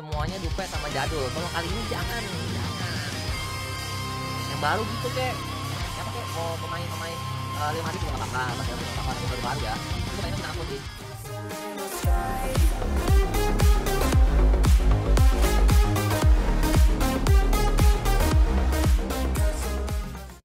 semuanya dupe sama jadul. Kalau kali ini jangan, yang baru gitu kek. Siapa kek? Oh, pemain-pemain 5 hari itu nggak bakal, masih harus bakal yang baru-baru ya. Itu mainnya menakut sih.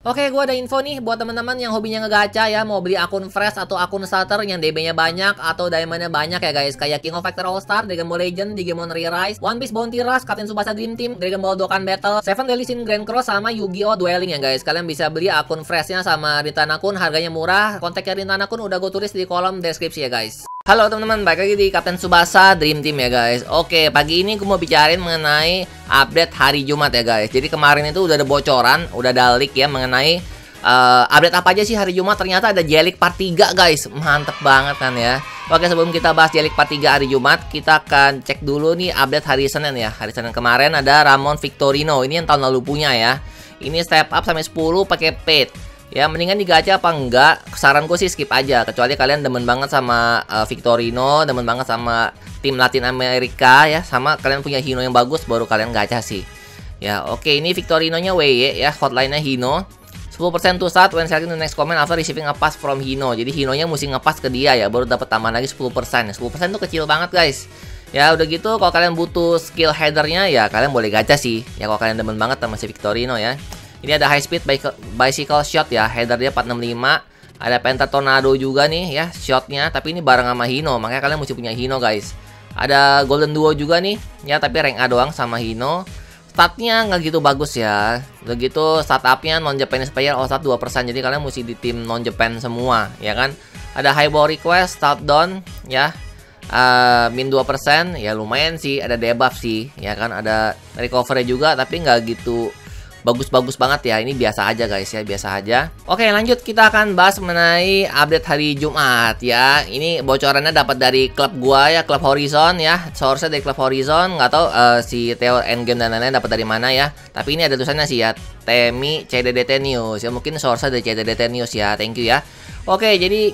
Oke, gue ada info nih buat teman-teman yang hobinya ngegacha ya, mau beli akun fresh atau akun starter yang DB-nya banyak atau diamond-nya banyak ya guys, kayak King of Factor All-Star, Dragon Ball Legend, Digimon Rewise, One Piece Bounty Rush, Captain Tsubasa Dream Team, Dragon Ball Dokkan Battle, Seven Deadly Sin Grand Cross, sama Yu-Gi-Oh Dwelling ya guys. Kalian bisa beli akun freshnya sama Rintanakun, harganya murah. Kontaknya Rintanakun udah gue tulis di kolom deskripsi ya guys. Halo teman-teman, balik lagi di Captain Tsubasa Dream Team ya guys. Oke, pagi ini gue mau bicarain mengenai update hari Jumat ya guys. Jadi kemarin itu udah ada bocoran, udah ada leak ya mengenai update apa aja sih hari Jumat. Ternyata ada J LEAGUE part 3 guys, mantep banget kan ya. Oke, sebelum kita bahas J LEAGUE part 3 hari Jumat, kita akan cek dulu nih update hari Senin ya. Hari Senin kemarin ada Ramon Victorino, ini yang tahun lalu punya ya. Ini step up sampai 10 pakai paid. Ya mendingan digacha apa enggak, saranku sih skip aja. Kecuali kalian demen banget sama Victorino, demen banget sama tim Latin Amerika ya, sama kalian punya Hino yang bagus, baru kalian gacha sih. Ya oke, ini Victorinonya WY ya, hotline-nya Hino. 10% to start when selecting the next comment after receiving a pass from Hino. Jadi Hinonya mesti ngepas ke dia ya, baru dapat tambahan lagi 10%. 10% tuh kecil banget guys. Ya udah gitu, kalau kalian butuh skill headernya ya kalian boleh gacha sih. Ya kalau kalian demen banget sama si Victorino ya. Ini ada high speed bicycle shot ya, header dia 465. Ada penta tornado juga nih ya shotnya, tapi ini bareng sama Hino, makanya kalian mesti punya Hino guys. Ada golden duo juga nih ya, tapi rank A doang sama Hino. Statnya nggak gitu bagus ya. Udah gitu startupnya non Japanese player all start 2%, jadi kalian mesti di tim non Japan semua ya kan. Ada high ball request, start down ya, min 2% ya, lumayan sih. Ada debuff sih ya kan, ada recovery juga, tapi nggak gitu bagus-bagus banget ya, ini biasa aja guys ya, biasa aja. Oke lanjut, kita akan bahas mengenai update hari Jumat ya. Ini bocorannya dapat dari klub gua ya, klub Horizon ya, source dari klub Horizon. Nggak tahu si Theo Endgame dan lain-lain dapat dari mana ya, tapi ini ada tulisannya sih ya, Temi CDDT News ya, mungkin source dari CDDT News ya, thank you ya. Oke jadi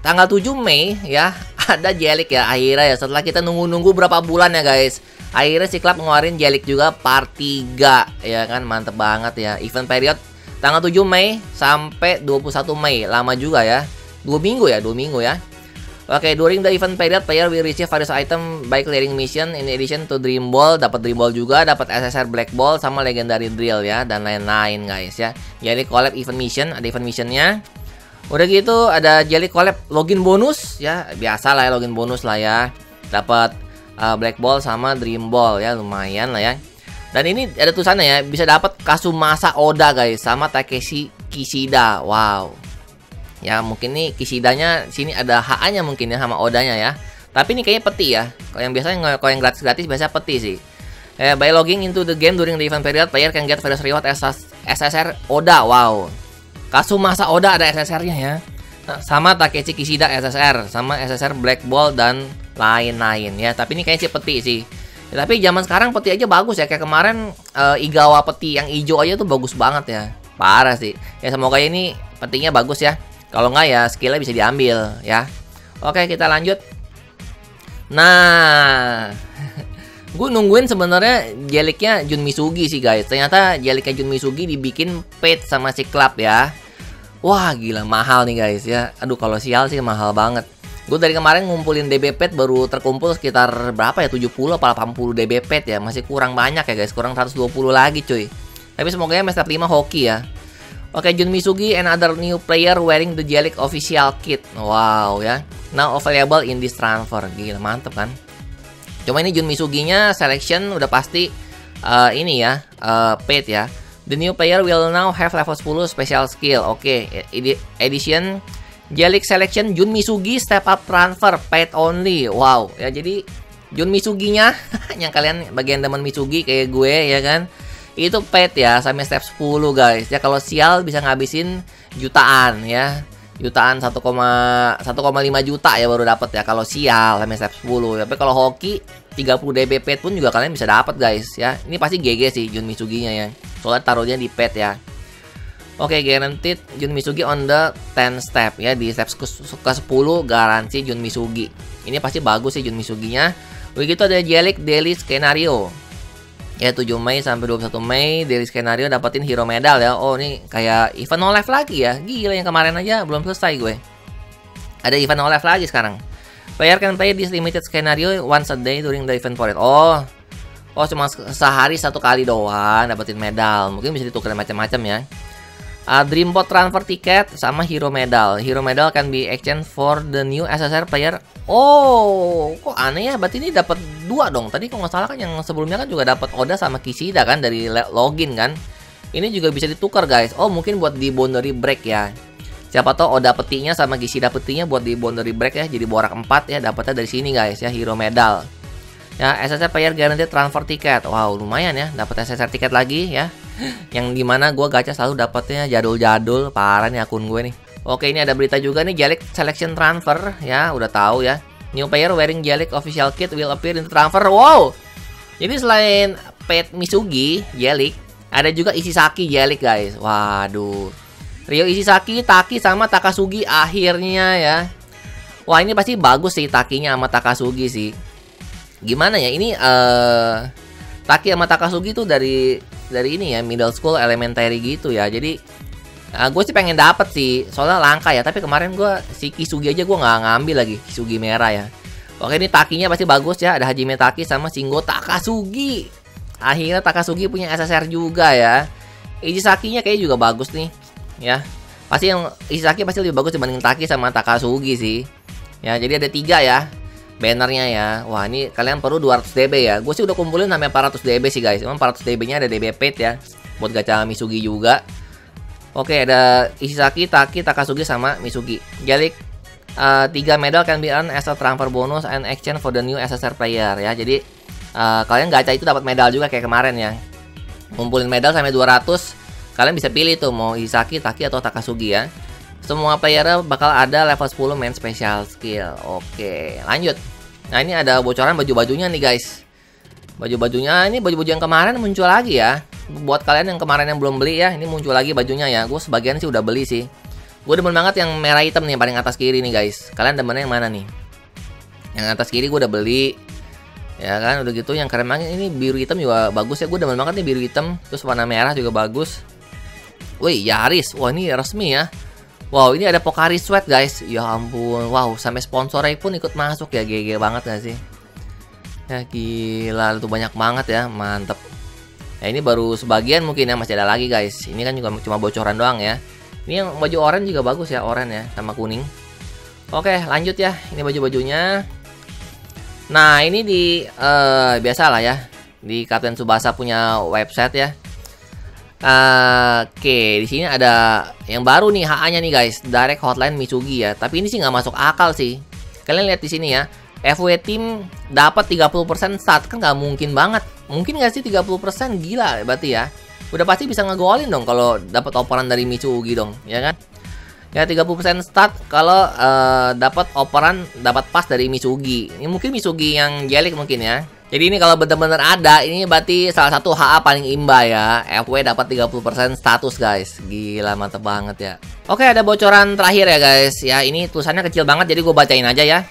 tanggal 7 Mei ya ada J LEAGUE ya, akhirnya ya setelah kita nunggu-nunggu berapa bulan ya guys. Akhirnya si klub ngeluarin J LEAGUE juga part 3 ya kan, mantep banget ya. Event period tanggal 7 Mei sampai 21 Mei, lama juga ya, 2 minggu ya. Oke, during the event period player will receive various item by clearing mission in addition to Dream Ball. Dapat Dream Ball juga, dapat SSR Black Ball sama legendary drill ya, dan lain-lain guys ya. Jadi collab event mission, ada event missionnya. Udah gitu ada J LEAGUE collab login bonus ya, biasa lah ya, login bonus lah ya. Dapat Black Ball sama Dream Ball ya, lumayan lah ya. Dan ini ada tulisannya ya, bisa dapat Kazumasa Oda guys sama Takeshi Kishida. Wow. Ya mungkin nih Kishidanya sini ada HA-nya mungkin ya, sama Odanya ya. Tapi ini kayaknya peti ya. Kalau yang biasanya, kalau yang gratis-gratis biasanya peti sih. By logging into the game during the event period, player can get various reward SSR Oda. Wow. Kazumasa Oda ada SSR-nya ya. Sama Takeshi Kishida SSR, sama SSR Black Ball dan lain-lain ya. Tapi ini kayaknya sih peti sih ya, tapi zaman sekarang peti aja bagus ya. Kayak kemarin Igawa peti yang hijau aja tuh bagus banget ya, parah sih ya. Semoga ini petinya bagus ya, kalau nggak ya skillnya bisa diambil ya. Oke kita lanjut. Nah gue nungguin sebenarnya J LEAGUE-nya Jun Misugi sih guys. Ternyata J LEAGUE-nya Jun Misugi dibikin paid sama si klub ya. Wah gila mahal nih guys ya. Aduh kalau sial sih mahal banget. Gue dari kemarin ngumpulin DB pet baru terkumpul sekitar berapa ya, 70 atau 80 DB pet ya. Masih kurang banyak ya guys, kurang 120 lagi cuy. Tapi semoga ya match up 5 hoki ya. Oke, Jun Misugi and other new player wearing the J LEAGUE official kit. Wow ya, now available in this transfer. Gila mantep kan. Cuma ini Jun Misuginya selection udah pasti ini ya, paid ya. The new player will now have level 10 special skill. Oke, edition J LEAGUE selection Jun Misugi step up transfer paid only. Wow ya, jadi Jun Misuginya yang kalian bagian teman Misugi kayak gue ya kan, itu paid ya sampai step 10 guys ya. Kalau sial bisa ngabisin jutaan ya, jutaan 1,5 juta ya baru dapat ya kalau sial sampai step 10. Tapi kalau hoki 30 DB paid pun juga kalian bisa dapat guys ya. Ini pasti GG sih Jun Misuginya ya, soalnya taruhnya di paid ya. Oke, guaranteed Jun Misugi on the 10 step ya, di step ke 10 garansi Jun Misugi. Ini pasti bagus sih Jun Misuginya. Begitu ada J LEAGUE Daily Skenario. Ya 7 Mei sampai 21 Mei Daily Skenario dapetin hero medal ya. Oh ini kayak event no life lagi ya. Gila yang kemarin aja belum selesai gue. Ada event no life lagi sekarang. Player can play this limited scenario once a day during the event for it. Oh cuma sehari satu kali doang dapetin medal. Mungkin bisa ditukar macam-macam ya. Dreambot transfer tiket sama hero medal. Hero medal can be exchanged for the new SSR player. Oh, kok aneh ya? Berarti ini dapat dua dong. Tadi kalau nggak salah kan yang sebelumnya kan juga dapat Oda sama Kishida kan dari login kan. Ini juga bisa ditukar guys. Oh, mungkin buat di boundary break ya. Siapa tahu Oda petinya sama Kishida petinya buat di boundary break ya. Jadi borak 4 ya dapatnya dari sini guys ya hero medal. Ya, SSR player guaranteed transfer tiket. Wow, lumayan ya dapat SSR tiket lagi ya. Yang dimana gue gacha selalu dapatnya jadul-jadul. Parah nih akun gue nih. Oke ini ada berita juga nih, J LEAGUE selection transfer. Ya udah tahu ya. New player wearing J LEAGUE official kit will appear in the transfer. Wow. Jadi selain Pet Misugi J LEAGUE, ada juga Ishizaki J LEAGUE guys. Waduh, Rio Ishizaki, Taki sama Takasugi akhirnya ya. Wah ini pasti bagus sih Takinya sama Takasugi sih. Gimana ya ini Taki sama Takasugi tuh dari ini ya middle school elementary gitu ya. Jadi gue sih pengen dapet sih, soalnya langka ya. Tapi kemarin gue si Kisugi aja gue nggak ngambil lagi, Kisugi merah ya. Oke ini Takinya pasti bagus ya. Ada Hajime Taki sama Shingo Takasugi. Akhirnya Takasugi punya SSR juga ya. Ishizakinya kayaknya juga bagus nih ya. Pasti yang Ishizaki pasti lebih bagus dibanding Taki sama Takasugi sih. Ya jadi ada 3 ya bannernya ya. Wah ini kalian perlu 200 DB ya. Gue sih udah kumpulin sampai 400 DB sih guys. Emang 400 DB nya ada DB paid ya buat gacha Misugi juga. Oke ada Ishizaki, Taki, Takasugi sama Misugi. J LEAGUE 3 medal can be earned as a transfer bonus and exchange for the new SSR player ya. Jadi kalian gacha itu dapat medal juga kayak kemarin ya. Kumpulin medal sampai 200. Kalian bisa pilih tuh mau Ishizaki, Taki atau Takasugi ya. Semua player bakal ada level 10 main special skill. Oke, lanjut. Nah, ini ada bocoran baju-bajunya nih, guys. Baju-bajunya ini baju-baju yang kemarin muncul lagi ya. Buat kalian yang kemarin yang belum beli ya, ini muncul lagi bajunya ya. Gue sebagian sih udah beli sih. Gue demen banget yang merah hitam nih paling atas kiri nih, guys. Kalian demennya yang mana nih? Yang atas kiri gue udah beli. Ya kan, udah gitu yang keren banget ini biru hitam juga bagus ya. Gue demen banget nih biru hitam, terus warna merah juga bagus. Wih, Yaris. Wah, ini resmi ya. Wow, ini ada Pocari Sweat guys. Ya ampun, wow, sampai sponsornya pun ikut masuk ya. GG banget gak sih? Ya gila, itu banyak banget ya, mantep. Ya ini baru sebagian mungkin ya, masih ada lagi guys. Ini kan juga cuma bocoran doang ya. Ini yang baju oranye juga bagus ya, oranye ya, sama kuning. Oke, lanjut ya, ini baju-bajunya. Nah, ini di, biasalah ya, di Captain Tsubasa punya website ya. Oke, di sini ada yang baru nih HA-nya nih guys, direct hotline Misugi ya. Tapi ini sih nggak masuk akal sih. Kalian lihat di sini ya, FW team dapat 30% stat, kan nggak mungkin banget. Mungkin nggak sih 30%? Gila berarti ya. Udah pasti bisa ngegolin dong kalau dapat operan dari Misugi dong, ya kan? Ya 30% stat kalau dapat operan, dapat pas dari Misugi. Ini mungkin Misugi yang J LEAGUE mungkin ya. Jadi ini kalau bener-bener ada, ini berarti salah satu HA paling imba ya. FW dapat 30% status guys. Gila, mantep banget ya. Oke, ada bocoran terakhir ya guys. Ya, ini tulisannya kecil banget jadi gue bacain aja ya.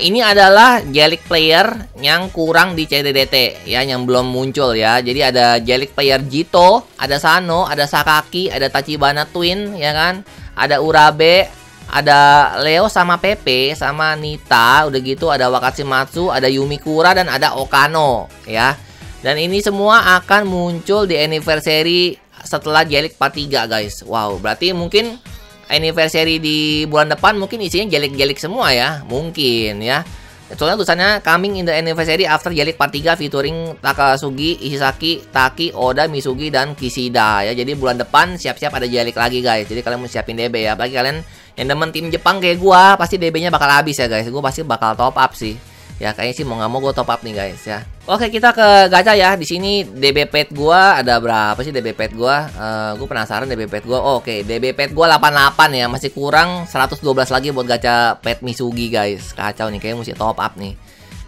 Ini adalah J LEAGUE player yang kurang di CDDT ya, yang belum muncul ya. Jadi ada J LEAGUE player Jito, ada Sano, ada Sakaki, ada Tachibana Twin ya kan. Ada Urabe, ada Leo sama Pepe sama Nita, udah gitu ada Wakashimatsu, ada Yumikura dan ada Okano ya. Dan ini semua akan muncul di anniversary setelah J LEAGUE part 3 guys. Wow, berarti mungkin anniversary di bulan depan mungkin isinya J LEAGUE semua ya, mungkin ya. Soalnya tulisannya coming in the anniversary after J LEAGUE part 3 featuring Takasugi, Ishizaki, Taki, Oda, Misugi dan Kishida ya. Jadi bulan depan siap-siap ada J LEAGUE lagi guys. Jadi kalian mau siapin DB ya, apalagi kalian yang demen tim Jepang kayak gua, pasti DB-nya bakal habis ya guys. Gua pasti bakal top up sih. Ya kayaknya sih mau nggak mau gua top up nih guys ya. Oke, kita ke gacha ya. Di sini DB pet gua ada berapa sih DB pet gua? Gua penasaran DB pet gua. Oh, oke, DB pet gua 88 ya. Masih kurang 112 lagi buat gacha pet Misugi guys. Kacau nih, kayaknya mesti top up nih.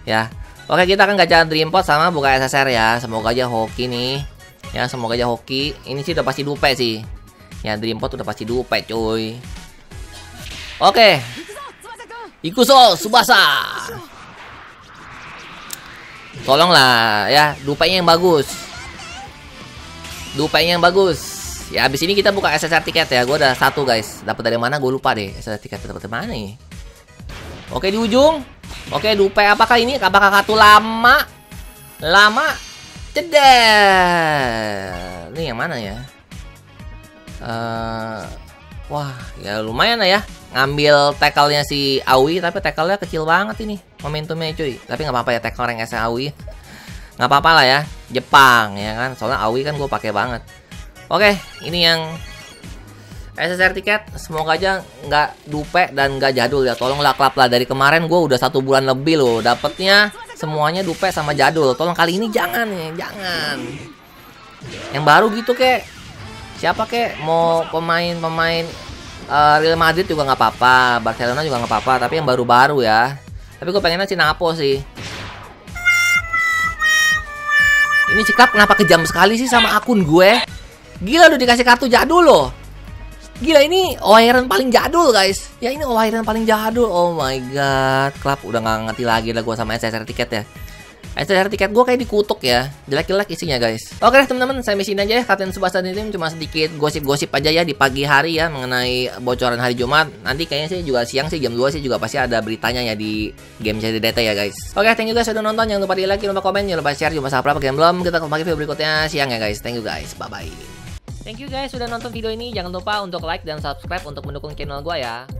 Ya. Oke, kita akan gacha Dreampot sama buka SSR ya. Semoga aja hoki nih. Ya, semoga aja hoki. Ini sih udah pasti dupe sih. Ya, Dreampot udah pasti dupe, cuy. Oke, Ikuso Tsubasa. Tolonglah ya, dupain yang bagus. Dupain yang bagus. Ya abis ini kita buka SSR tiket ya. Gue udah satu guys. Dapat dari mana gue lupa deh. SSR tiket dapat dari mana nih? Oke, di ujung. Oke, dupe apakah ini? Apakah kartu lama? Lama? Ceder. Ini yang mana ya? Wah, ya lumayan lah ya. Ngambil tackle-nya si Aoi, tapi tackle-nya kecil banget ini. Momentumnya cuy. Tapi nggak apa-apa ya, tackle rank S Aoi. Nggak apa-apa lah ya. Jepang ya kan. Soalnya Aoi kan gue pakai banget. Oke, ini yang SSR tiket. Semoga aja nggak dupe dan nggak jadul ya. Tolonglah klub lah. Dari kemarin gue udah 1 bulan lebih loh. Dapatnya semuanya dupe sama jadul. Tolong kali ini jangan ya, jangan. Yang baru gitu kek. Siapa kek? Mau pemain-pemain Real Madrid juga nggak apa-apa, Barcelona juga nggak apa-apa. Tapi yang baru-baru ya. Tapi gue pengennya Cinapo sih. Ini sikap kenapa kejam sekali sih sama akun gue? Gila, udah dikasih kartu jadul loh. Gila, ini Oiran paling jadul guys. Ya ini Oiran paling jadul. Oh my god, klub udah nggak ngerti lagi lah gue sama SSR tiket ya. SSR tiket gue kayak dikutuk ya. Jelek-jelek isinya guys. Oke deh teman-teman, saya misiin aja ya. Captain Tsubasa Dream Team cuma sedikit gosip-gosip aja ya di pagi hari ya, mengenai bocoran hari Jumat. Nanti kayaknya sih juga siang sih jam 2 sih juga pasti ada beritanya ya di game CDDT ya guys. Oke, thank you guys sudah nonton. Jangan lupa di like, jangan lupa komen, jangan lupa share. Jumpa sahabat game belum. Kita kembali video berikutnya siang ya guys. Thank you guys. Bye-bye. Thank you guys sudah nonton video ini. Jangan lupa untuk like dan subscribe untuk mendukung channel gue ya.